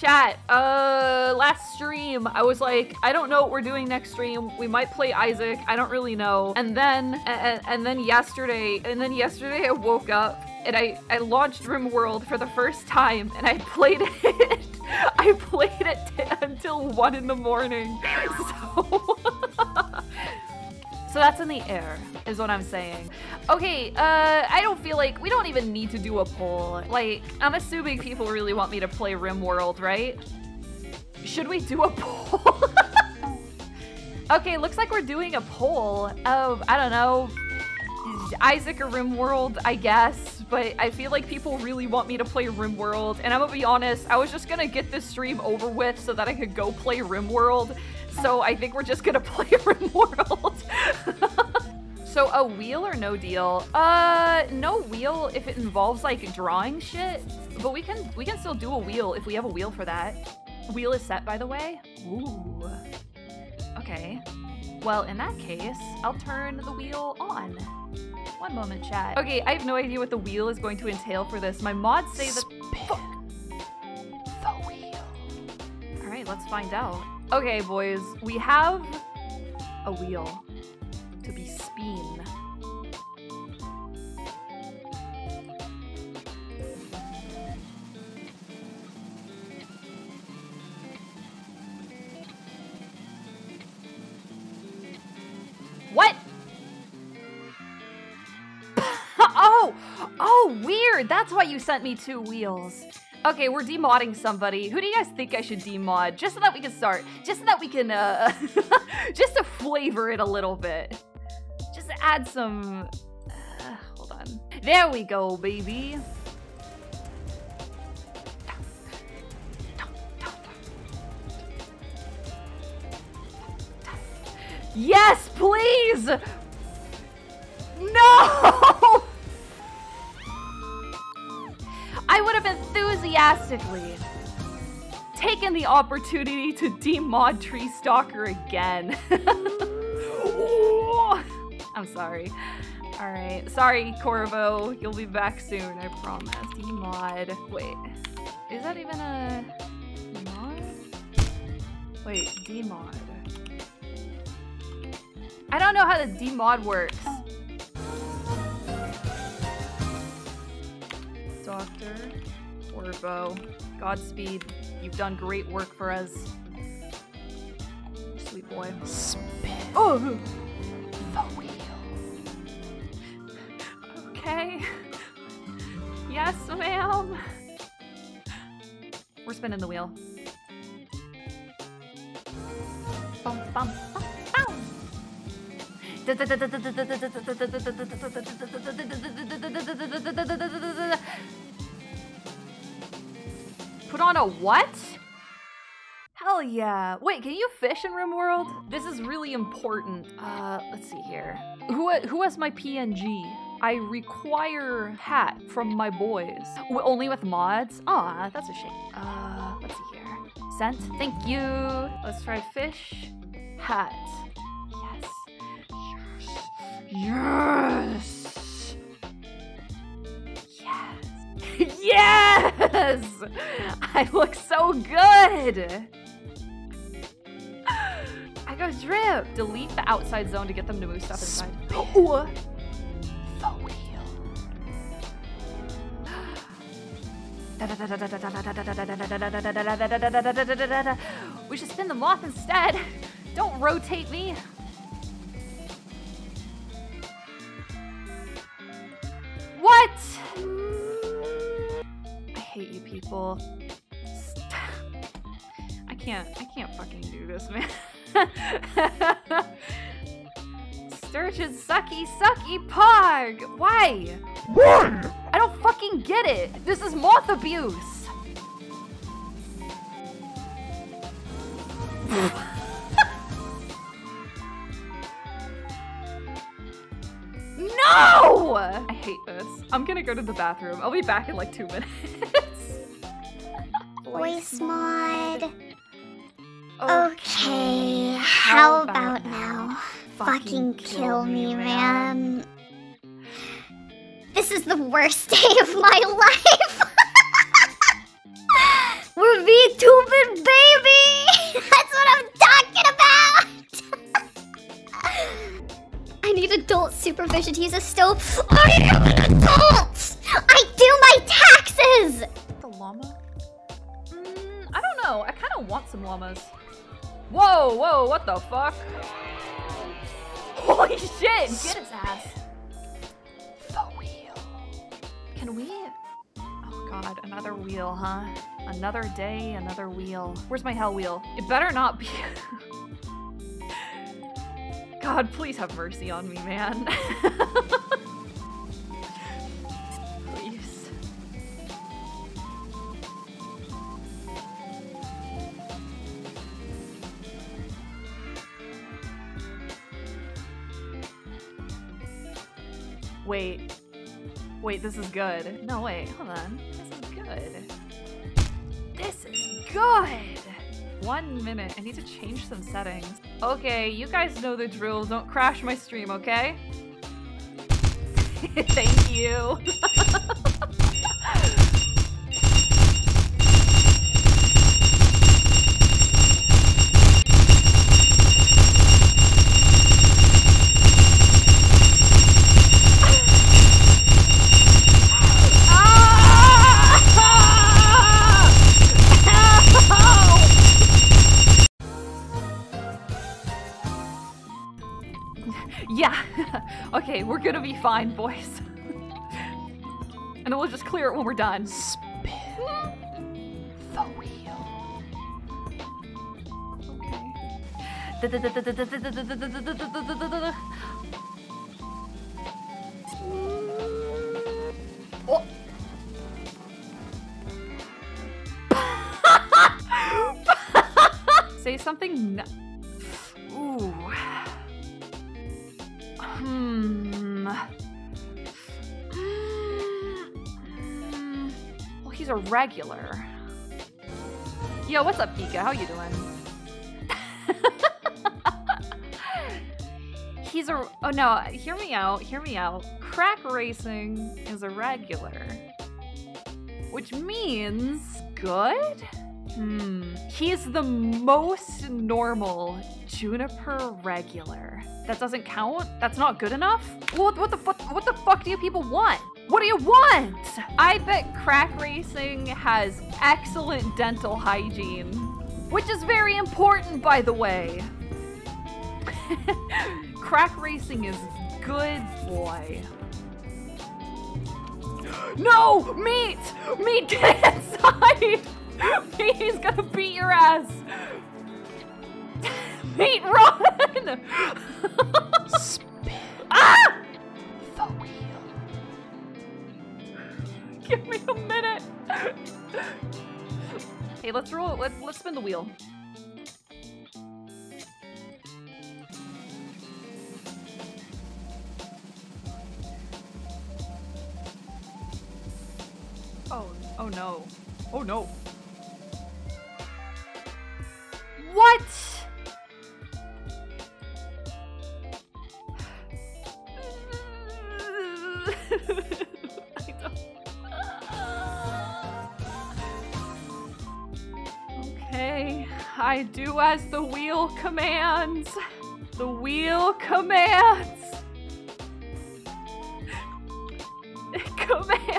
Chat, last stream, I was like, I don't know what we're doing next stream. We might play Isaac. I don't really know. And then yesterday I woke up and I launched RimWorld for the first time and I played it. I played it until 1 in the morning. So... So that's in the air, is what I'm saying. Okay, I don't feel like we don't even need to do a poll. Like, I'm assuming people really want me to play RimWorld, right? Should we do a poll? Okay, looks like we're doing a poll of, I don't know, Isaac or RimWorld, I guess. But I feel like people really want me to play RimWorld. And I'm gonna be honest, I was just gonna get this stream over with so that I could go play RimWorld. So I think we're just gonna play RimWorld. So a wheel or no deal? No wheel if it involves like drawing shit. But we can still do a wheel if we have a wheel for that. Wheel is set, by the way. Ooh. Okay. Well, in that case, I'll turn the wheel on. One moment, chat. Okay, I have no idea what the wheel is going to entail for this. My mods say that. Fuck. The wheel. All right, let's find out. Okay, boys, we have a wheel to be spun. What? Oh, weird. That's why you sent me 2 wheels. Okay, we're demodding somebody. Who do you guys think I should demod? Just so that we can start. Just so that we can, just to flavor it a little bit. Just to add some... hold on. There we go, baby. Yes, please! No! I would have enthusiastically taken the opportunity to demod Tree Stalker again. I'm sorry. All right. Sorry, Corvo. You'll be back soon, I promise. Demod. Wait. Is that even a mod? Wait, demod. I don't know how the demod works. Doctor Orbo, Godspeed, you've done great work for us. Sweet boy. Spin. Oh! The wheel. Okay. Yes, ma'am. We're spinning the wheel. Bum, bum, bum, bum. Put on a what? Hell yeah. Wait, can you fish in RimWorld? This is really important. Let's see here. Who has my PNG? I require hat from my boys. Only with mods? Aw, that's a shame. Let's see here. Sent? Thank you. Let's try fish. Hat. Yes! Yes! Yes! I look so good! I go drip! Delete the outside zone to get them to move stuff inside. Oh! The wheel. We should spin them off instead! Don't rotate me! What? I hate you people. Stop. I can't fucking do this, man. Sturgeon sucky pog! Why? Why? I don't fucking get it! This is moth abuse! No! I hate this. I'm gonna go to the bathroom. I'll be back in like 2 minutes. Voice mod. Okay, how about now? Fucking kill me, man. This is the worst day of my life. We're V2 to use a stove. I am an adult! I do my taxes! The llama? I don't know. I kind of want some llamas. Whoa, whoa, what the fuck? Holy shit! Get his ass. The wheel. Can we... Oh god, another wheel, huh? Another day, another wheel. Where's my hell wheel? It better not be... God, please have mercy on me, man. Please. Wait. Wait, this is good. No, wait, hold on. This is good. This is good! 1 minute. I need to change some settings. Okay, you guys know the drill. Don't crash my stream, okay? Thank you. Yeah, okay, we're gonna be fine, boys. And then we'll just clear it when we're done. Spin the wheel. Okay. Oh. Say something Ooh. Well, he's a regular. Yo, what's up, Pika? How you doing? He's a... Oh, no. Hear me out. Hear me out. Crack racing is a regular. Which means... Good? He's the most normal Juniper regular. That doesn't count? That's not good enough? What the fuck do you people want? What do you want? I bet crack racing has excellent dental hygiene, which is very important, by the way. Crack racing is good, boy. No! Meat! Meat, get inside! He's gonna beat your ass! Meat, run! Spin. Ah! The wheel. Give me a minute. Hey, let's roll. Let's spin the wheel. Oh! Oh no! Oh no! What? I don't. Okay, I do as the wheel commands. The wheel commands. It commands.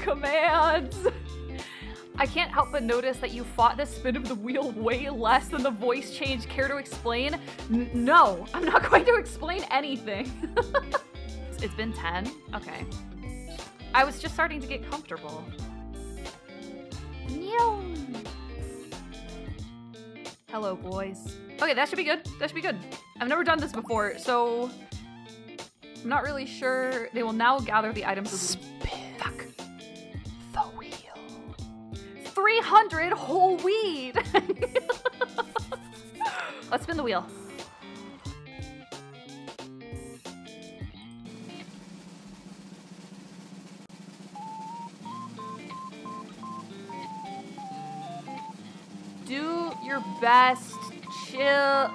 Commands. I can't help but notice that you fought the spin of the wheel way less than the voice change. Care to explain? No, I'm not going to explain anything. It's been 10? Okay. I was just starting to get comfortable. Hello, boys. Okay, that should be good. That should be good. I've never done this before, so I'm not really sure. They will now gather the items of the 300 whole weed. Let's spin the wheel. Do your best. Chill.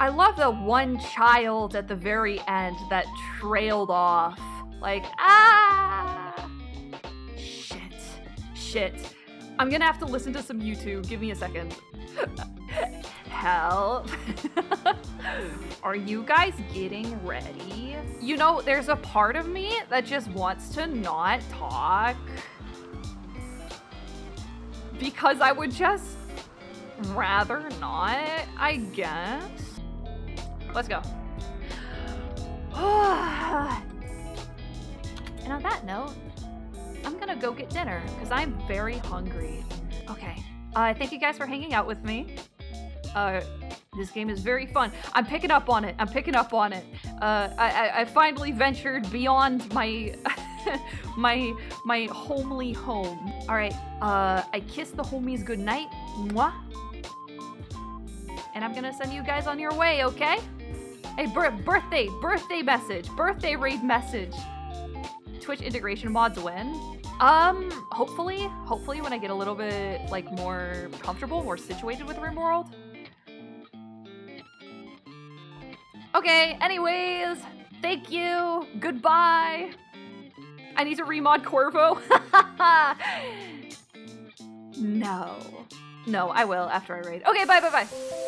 I love the one child at the very end that trailed off. Like, ah! Shit. I'm gonna have to listen to some YouTube. Give me a second. Help. Are you guys getting ready? You know, there's a part of me that just wants to not talk. Because I would just rather not, I guess. Let's go. And on that note, I'm gonna go get dinner because I'm very hungry. Okay, thank you guys for hanging out with me. This game is very fun. I'm picking up on it. I finally ventured beyond my my homely home. All right. I kiss the homies goodnight. Mwah. And I'm gonna send you guys on your way. Okay. Hey, birthday message. Birthday raid message. Twitch integration mods when? Hopefully when I get a little bit like more comfortable, more situated with RimWorld. Okay, anyways, thank you. Goodbye. I need to remod Corvo. No. No, I will after I raid. Okay, bye.